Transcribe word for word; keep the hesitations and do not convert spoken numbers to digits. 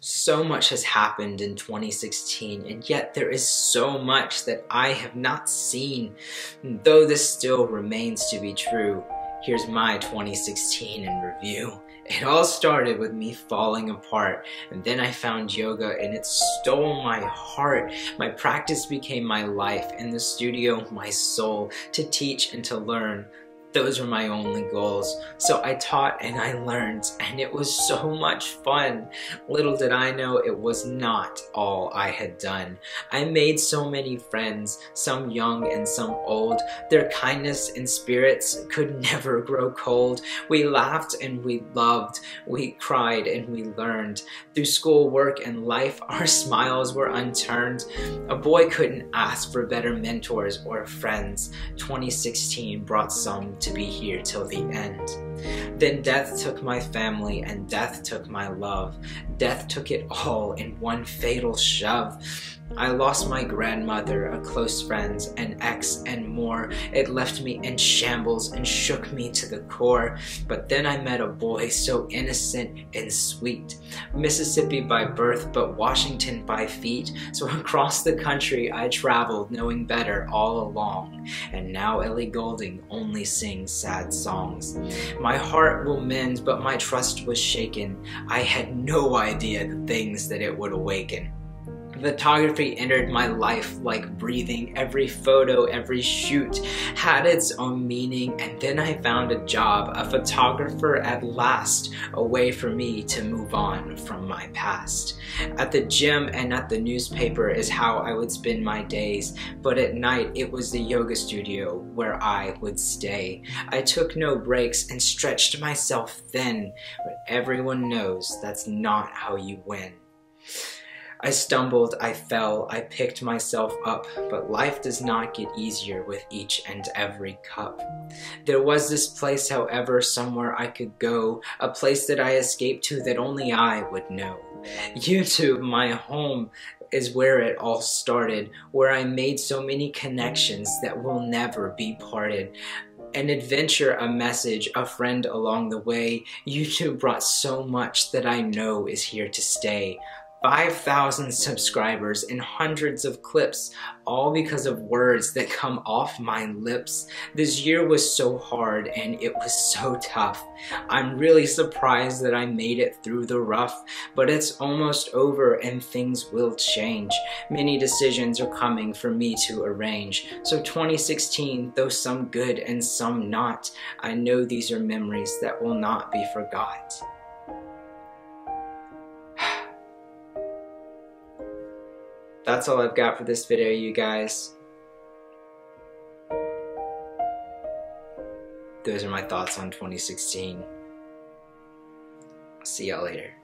So much has happened in twenty sixteen, and yet there is so much that I have not seen. Though this still remains to be true, here's my twenty sixteen in review. It all started with me falling apart, and then I found yoga and it stole my heart. My practice became my life, and the studio my soul, to teach and to learn. Those were my only goals. So I taught and I learned, and it was so much fun. Little did I know it was not all I had done. I made so many friends, some young and some old. Their kindness and spirits could never grow cold. We laughed and we loved. We cried and we learned. Through school, work, and life, our smiles were unturned. A boy couldn't ask for better mentors or friends. twenty sixteen brought some to be here till the end. Then death took my family, and death took my love. Death took it all in one fatal shove. I lost my grandmother, a close friend, an ex, and more. It left me in shambles and shook me to the core. But then I met a boy so innocent and sweet. Mississippi by birth, but Washington by feet. So across the country I traveled, knowing better all along. And now Ellie Goulding only sings sad songs. My heart will mend, but my trust was shaken. I had no idea the things that it would awaken. Photography entered my life like breathing. Every photo, every shoot had its own meaning, and then I found a job, a photographer at last, a way for me to move on from my past. At the gym and at the newspaper is how I would spend my days, but at night it was the yoga studio where I would stay. I took no breaks and stretched myself thin, but everyone knows that's not how you win. I stumbled, I fell, I picked myself up, but life does not get easier with each and every cup. There was this place, however, somewhere I could go, a place that I escaped to that only I would know. YouTube, my home, is where it all started, where I made so many connections that will never be parted. An adventure, a message, a friend along the way, YouTube brought so much that I know is here to stay. five thousand subscribers and hundreds of clips, all because of words that come off my lips. This year was so hard and it was so tough. I'm really surprised that I made it through the rough, but it's almost over and things will change. Many decisions are coming for me to arrange. So twenty sixteen, though some good and some not, I know these are memories that will not be forgot. That's all I've got for this video, you guys. Those are my thoughts on twenty sixteen. I'll see y'all later.